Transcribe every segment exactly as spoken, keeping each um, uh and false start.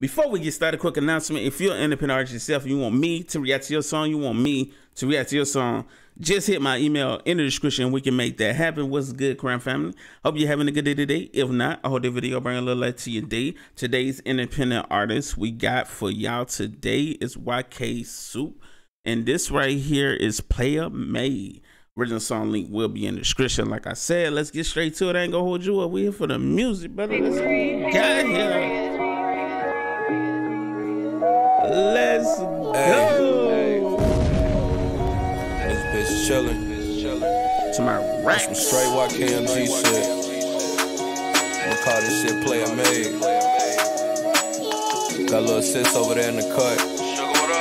Before we get started, quick announcement. If you're an independent artist yourself, you want me to react to your song, you want me to react to your song, just hit my email in the description and we can make that happen. What's good, Crown Family? Hope you're having a good day today. If not, I hope the video bring a little light to your day. Today's independent artist we got for y'all today is Y K Supe. And this right here is Playa Made. Original song link will be in the description. Like I said, let's get straight to it. I ain't gonna hold you up. We here for the music, brother. Let's get here. Let's go. Hey, hey. This bitch chillin'. To my right. Some straight Y K M G shit. I'ma call this shit Playa Made. Got little sis over there in the cut.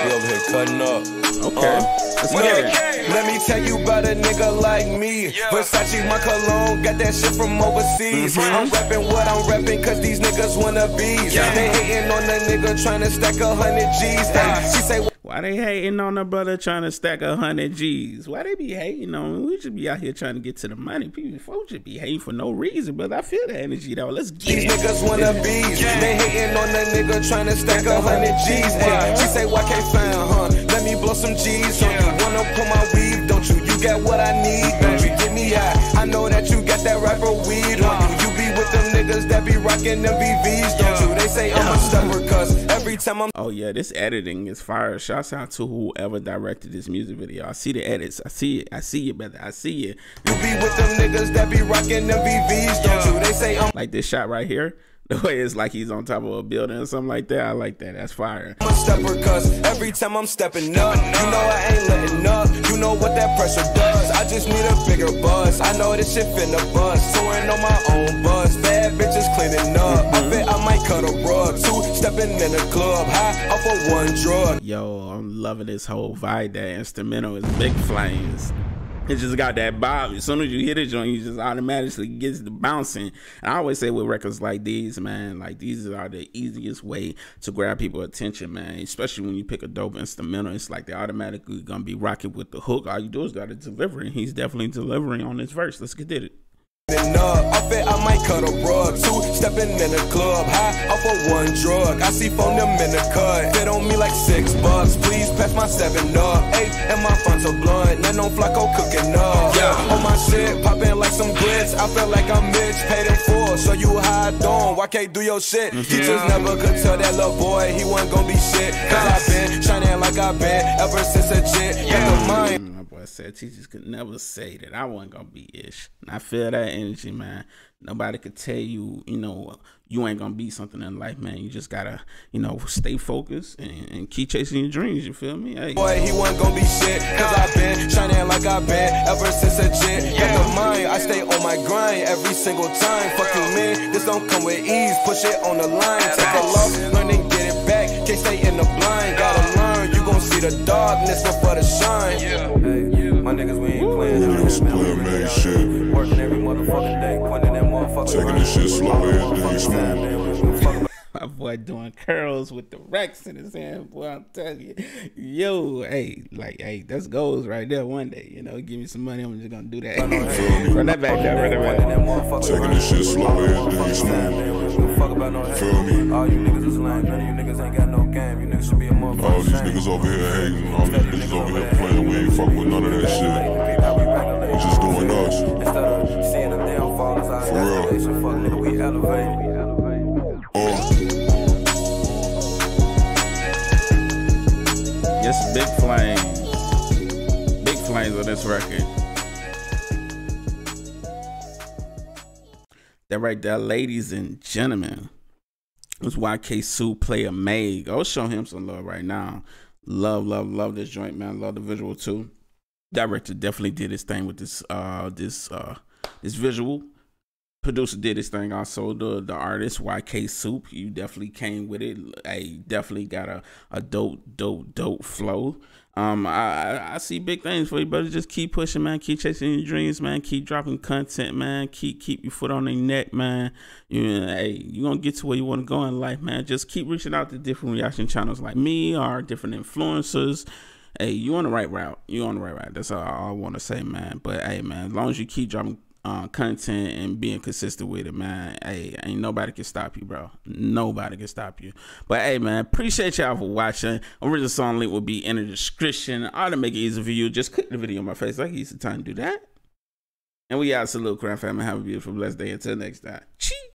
We over here cutting up. Okay. Uh, let's go. Yeah. Let me tell you about a nigga like me. Versace, my cologne, got that shit from overseas. Mm-hmm. I'm rapping what I'm rapping, cause these niggas wanna be. Yeah. They hating on that nigga trying to stack a hundred G's. Yeah. She say, why they hating on a brother trying to stack a hundred G's? Why they be hating on him? We should be out here trying to get to the money. People folks should be hating for no reason, but I feel the energy though. Let's get these it. Niggas wanna yeah. be. Yeah. They hating on that nigga trying to stack a hundred G's. Yeah. She say, why can't find, huh? Let me blow some G's. Yeah. Huh? Wanna pull my weave, don't you? You got what I need, don't you? Get me high. I know that you got that rapper weed, huh? You be with them niggas that be rocking them B Vs, don't you? They say I'm a stubborn cuss every time I'm. Oh yeah, this editing is fire. Shouts out to whoever directed this music video. I see the edits. I see it. I see it, brother. I see it. You be with them niggas that be rocking them B Vs, don't you? They say I'm like this shot right here. The way it's like he's on top of a building or something like that. I like that. That's fire. I'm a stepper, cuz every time I'm stepping up, you know I ain't letting up. You know what that pressure does. I just need a bigger bus. I know this shit finna bust. Soaring on my own bus. Bad bitches cleaning up. Mm-hmm. I bet I might cut a rug. Two stepping in the club. High off of one drug. Yo, I'm loving this whole vibe. That instrumental is big flames. It just got that bob. As soon as you hit it, joint, you just automatically gets the bouncing. And I always say with records like these, man, like these are the easiest way to grab people's attention, man. Especially when you pick a dope instrumental, it's like they're automatically gonna be rocking with the hook. All you do is gotta deliver, and he's definitely delivering on this verse. Let's get it. I bet I might cut a rug. Two stepping in the club, high off of one drug. I see phone them in the cut. Fit on me like six bucks. Please pass my seven up. Eight and my funds are blunt. None on Flacco cooking up. Yeah. On my shit, popping like some glitz. I feel like I'm Mitch, paid in full. So you high on. Why can't do your shit? Yeah. Teachers never could tell that little boy he wasn't gonna be shit. Cause I've been shining like I've been ever since a jit. Yeah. Mind. I said teachers could never say that I wasn't gonna be ish. And I feel that energy, man. Nobody could tell you, you know, you ain't gonna be something in life, man. You just gotta, you know, stay focused and, and keep chasing your dreams. You feel me? Hey. Boy, he wasn't gonna be shit. Cause I've been shining like I've been ever since a jit. Yeah. Got the mind, I stay on my grind every single time. Fuck you, man. This don't come with ease. Push it on the line. Take a loss, learn and get it back. Can't stay in the blind. Gotta learn. You gon' see the darkness before the shine. Yeah. Hey. My niggas, we ain't playing. Shit. Working every motherfucking day, pointing that motherfucker. Taking this shit slow, everything smooth. My boy doing curls with the racks in his hand, boy. I'm telling you, yo, hey, like, hey, that's goals right there. One day, you know, give me some money, I'm just gonna do that. Run that back there, run that back. Taking this shit slow, everything smooth. Feel me? All you niggas is lying, none of you niggas ain't got no game. You niggas should be a motherfucker. All these niggas over here hating, all these niggas over here playing. We ain't fucking with none of that. Shit. We just doing us. Instead of seeing them downfall as our destination, fuck nigga, we elevate. Yes, big flames. Big flames on this record. That right there, ladies and gentlemen, was Y K Supe, Playa Made. Go show him some love right now. Love, love, love this joint, man. Love the visual too. Director definitely did his thing with this uh this uh this visual. Producer did his thing also. The the artist Y K Supe, you definitely came with it. Hey, definitely got a, a dope, dope, dope flow. Um I, I I see big things for you, brother. Just keep pushing, man. Keep chasing your dreams, man. Keep dropping content, man. Keep keep your foot on their neck, man. You know, hey, you're gonna get to where you wanna go in life, man. Just keep reaching out to different reaction channels like me or different influencers. Hey, you on the right route. You on the right route. That's all I want to say, man. But hey, man, as long as you keep dropping uh, content and being consistent with it, man. Hey, ain't nobody can stop you, bro. Nobody can stop you. But hey, man, appreciate y'all for watching. Original song link will be in the description. I'll make it easy for you. Just click the video on my face like you used to time to do that. And we out. Salute, Crown Family. Have a beautiful, blessed day. Until next time.